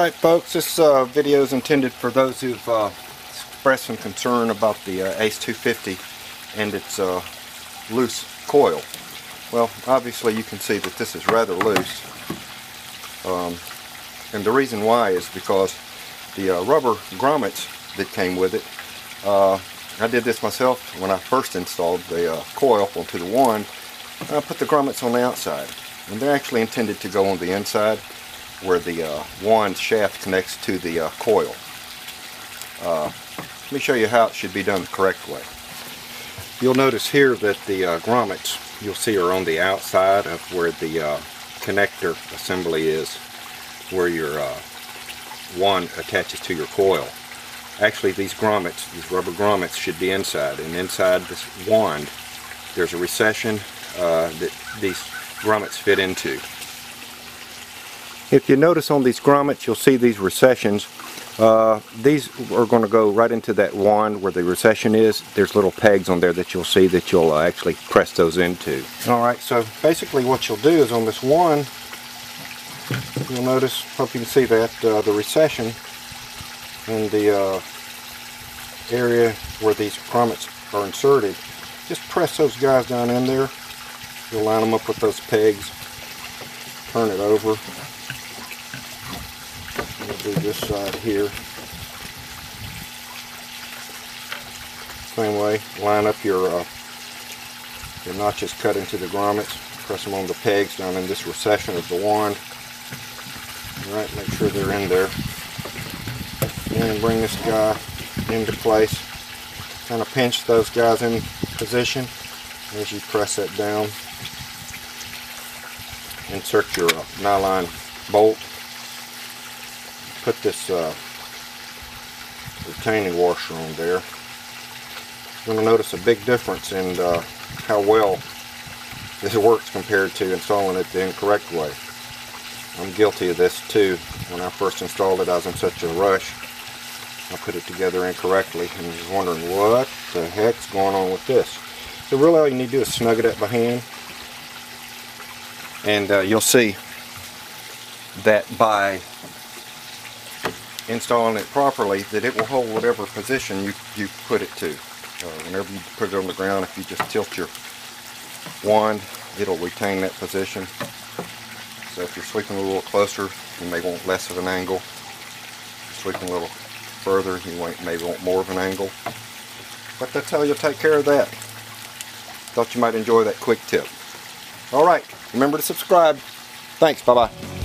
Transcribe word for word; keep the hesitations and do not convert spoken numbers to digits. Alright folks, this uh, video is intended for those who've uh, expressed some concern about the uh, ACE two fifty and its uh, loose coil. Well, obviously you can see that this is rather loose. Um, and the reason why is because the uh, rubber grommets that came with it, uh, I did this myself when I first installed the uh, coil onto the wand. I put the grommets on the outside, and they're actually intended to go on the inside where the uh, wand shaft connects to the uh, coil. Uh, let me show you how it should be done the correct way. You'll notice here that the uh, grommets you'll see are on the outside of where the uh, connector assembly is, where your uh, wand attaches to your coil. Actually, these grommets, these rubber grommets, should be inside, and inside this wand there's a recession uh, that these grommets fit into. If you notice on these grommets, you'll see these recessions. Uh, these are going to go right into that wand where the recession is. There's little pegs on there that you'll see that you'll uh, actually press those into. Alright, so basically what you'll do is on this wand, you'll notice, hope you can see that, uh, the recession in the uh, area where these grommets are inserted. Just press those guys down in there. You'll line them up with those pegs. Turn it over. Do this side here. Same way, line up your uh, your notches cut into the grommets, press them on the pegs down in this recession of the wand. All right, make sure they're in there. And bring this guy into place. Kind of pinch those guys in position as you press that down. Insert your uh, nylon bolt. Put this uh, retaining washer on there. You're going to notice a big difference in uh, how well this works compared to installing it the incorrect way. I'm guilty of this too. When I first installed it, I was in such a rush. I put it together incorrectly and was wondering what the heck's going on with this. So really all you need to do is snug it up by hand. And uh, you'll see that by installing it properly, that it will hold whatever position you, you put it to. Uh, whenever you put it on the ground, if you just tilt your wand, it'll retain that position. So if you're sweeping a little closer, you may want less of an angle. If you're sweeping a little further, you may want more of an angle. But that's how you'll take care of that. Thought you might enjoy that quick tip. Alright, remember to subscribe. Thanks, bye-bye.